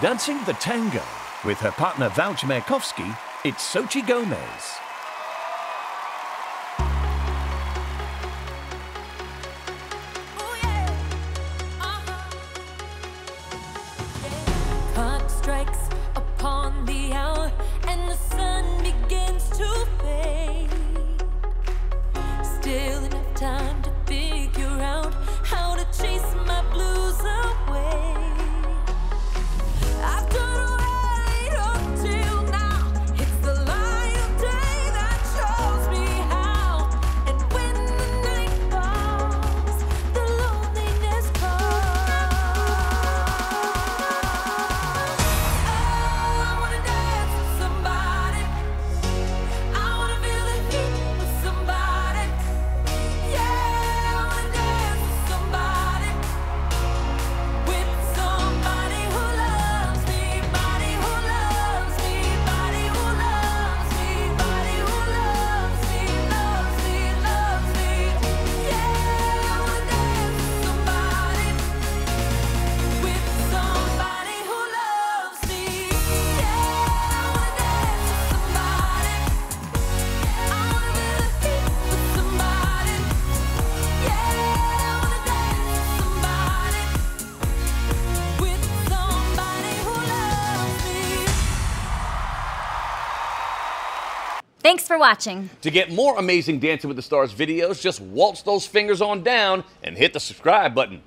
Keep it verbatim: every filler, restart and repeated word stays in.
Dancing the Tango with her partner Val Chmerkovski, it's Xochitl Gomez. Thanks for watching. To get more amazing Dancing with the Stars videos, just waltz those fingers on down and hit the subscribe button.